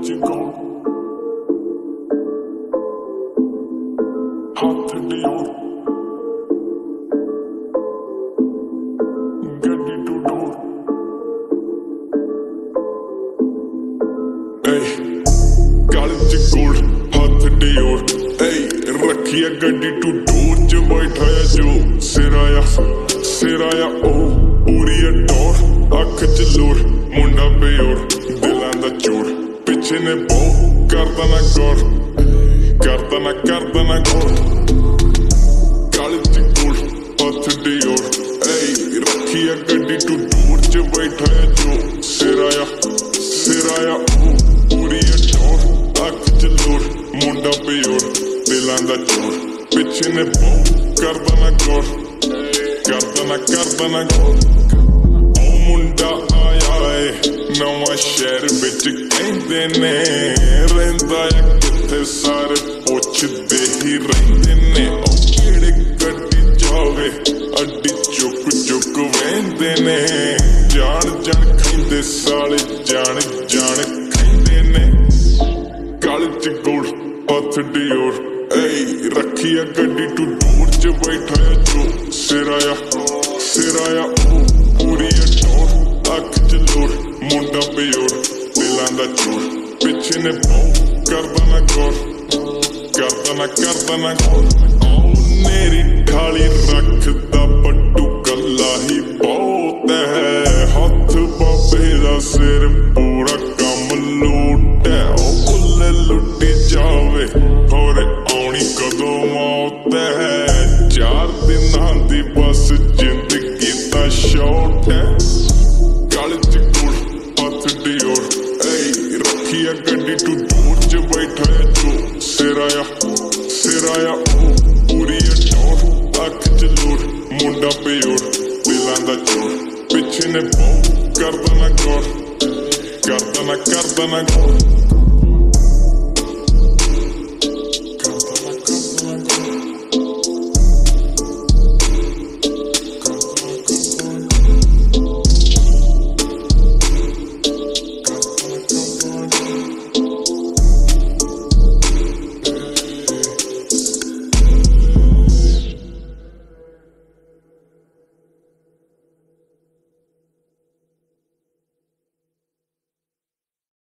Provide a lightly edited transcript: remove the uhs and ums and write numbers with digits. Portugal. Hattı Dior. Gedi Tudor. Ey, galci gold, hattı Dior. Ey, rakhiya gedi Tudor, jo baithaya jo siraya, siraya o, puriya dor, akh ch lor, munda beyor. Cine bo, cardana gor, cardana, cardana gor. Galci gol, hattı Dior. Ey, rakhiya gedi Tudor, jo baithaya jo siraya, siraya o, puriya dor, akh ch lor, munda beyor, dilan da chor. Pichne bo, cardana gor, cardana, cardana gor. O munda aaya hai. Nawa shehr vich kehnde ne rehnda ya kithe sare puchde hi rehnde ne o kede gaddi jave addi chuk chuk vehnde ne jaan jaan khainde sale jaan jaan khainde ne galci gol hattı Dior ey rakhiya gaddi Tudor jo baithaya jo siraya siraya o puriya dor akh ch lor munda beyor dilanda chor pichne bo cardana gor cardana cardana gor aur meri thali rakhda pattu kalla hi bahut hai hath babe da sir pura kam loot hai o kulle lutti jave hore auni kado maut hai char dinan di bas zindagi da short hai galci Dior, ey, rakhiya gedi Tudor, jo baithaya jo siraya, siraya o, puriya dor, akh ch lor, munda beyor, dilan da chor, pichne bo, cardana gor, cardana, cardana gor.